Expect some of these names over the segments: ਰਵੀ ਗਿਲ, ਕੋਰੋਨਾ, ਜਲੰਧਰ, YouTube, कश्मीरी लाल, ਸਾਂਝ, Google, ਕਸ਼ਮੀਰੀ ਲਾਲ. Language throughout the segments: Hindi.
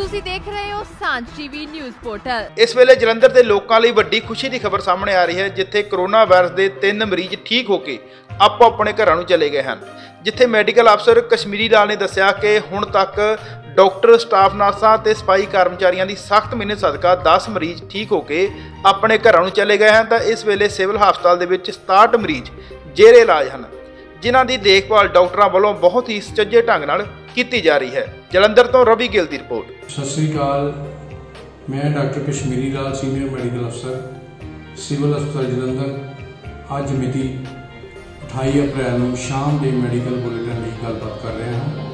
ਤੁਸੀਂ ਦੇਖ ਰਹੇ ਹੋ ਸਾਂਝ टीवी न्यूज़ पोर्टल। इस ਵੇਲੇ ਜਲੰਧਰ ਦੇ ਲੋਕਾਂ ਲਈ ਵੱਡੀ ਖੁਸ਼ੀ ਦੀ ਖਬਰ ਸਾਹਮਣੇ ਆ ਰਹੀ ਹੈ, ਜਿੱਥੇ ਕੋਰੋਨਾ ਵਾਇਰਸ ਦੇ 3 ਮਰੀਜ਼ ਠੀਕ ਹੋ ਕੇ ਆਪੋ ਆਪਣੇ ਘਰਾਂ ਨੂੰ ਚਲੇ ਗਏ ਹਨ। ਜਿੱਥੇ ਮੈਡੀਕਲ ਅਫਸਰ ਕਸ਼ਮੀਰੀ ਲਾਲ ਨੇ ਦੱਸਿਆ ਕਿ ਹੁਣ ਤੱਕ ਡਾਕਟਰ, ਸਟਾਫ ਨਰਸਾਂ ਤੇ ਸਫਾਈ ਕਰਮਚਾਰੀਆਂ ਦੀ ਸਖਤ ਮਿਹਨਤ ਸਦਕਾ 10 ਮਰੀਜ਼ ਠੀਕ ਹੋ ਕੇ ਆਪਣੇ ਘਰਾਂ ਨੂੰ ਚਲੇ ਗਏ ਹਨ। ਤਾਂ ਇਸ ਵੇਲੇ ਸਿਵਲ ਹਸਪਤਾਲ ਦੇ ਵਿੱਚ 67 ਮਰੀਜ਼ ਜੇਰੇ ਇਲਾਜ ਹਨ, ਜਿਨ੍ਹਾਂ ਦੀ देखभाल ਡਾਕਟਰਾਂ ਵੱਲੋਂ बहुत ही ਸੁਚੱਜੇ ਢੰਗ ਨਾਲ ਕੀਤੀ जा रही है। ਜਲੰਧਰ ਤੋਂ ਰਵੀ ਗਿਲ ਦੀ ਰਿਪੋर्ट। ਸਤਿ ਸ਼੍ਰੀ ਅਕਾਲ, मैं doctor कश्मीरी लाल senior medical अफसर सिविल अस्पताल जलंधर अज मिति 28 अप्रैल शाम के मेडिकल बुलेटिन लिए गलबात कर रहा हाँ।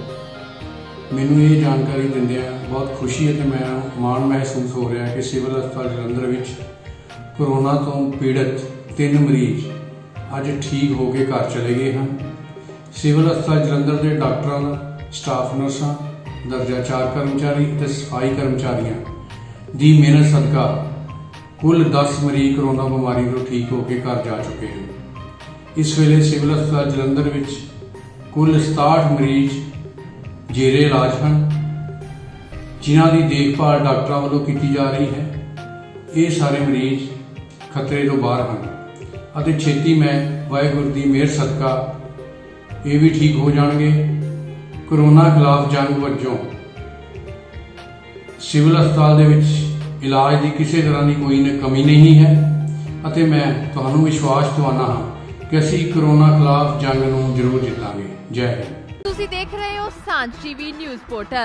मैनू ये जानकारी दिंदिया बहुत खुशी है कि मैं माण महसूस हो रहा कि सिविल अस्पताल जलंधर में कोरोना तो पीड़ित 3 मरीज अज ठीक हो के घर चले गए हैं। सिविल अस्पताल जलंधर के डॉक्टरों, स्टाफ नर्सा, दर्जा 4 कर्मचारी और सफाई कर्मचारियों की मेहनत सदका कुल 10 मरीज कोरोना बीमारी तो ठीक होकर घर जा चुके हैं। इस वेले सिविल अस्पताल जलंधर में कुल 67 मरीज जेरे इलाज हैं, जिन्हां दी देखभाल डॉक्टरों वालों की जा रही है। ये सारे मरीज खतरे तो बाहर हैं ਅਤੇ ਛੇਤੀ मैं ਵਾਹਿਗੁਰੂ ਦੀ ਮਿਹਰ ਸਦਕਾ ਇਹ भी ठीक हो जाएंगे। कोरोना खिलाफ जंग वजों सिविल अस्पताल ਦੇ ਵਿੱਚ इलाज की किसी तरह की कोई कमी नहीं है ਅਤੇ मैं ਤੁਹਾਨੂੰ विश्वास ਦਿਵਾਉਣਾ ਹਾਂ कि ਅਸੀਂ कोरोना खिलाफ जंग ਨੂੰ ਜ਼ਰੂਰ ਜਿੱਤਾਂਗੇ। जय हिंद। ਤੁਸੀਂ ਦੇਖ ਰਹੇ ਹੋ ਸਾਂਝ टीवी न्यूज़ पोर्टल।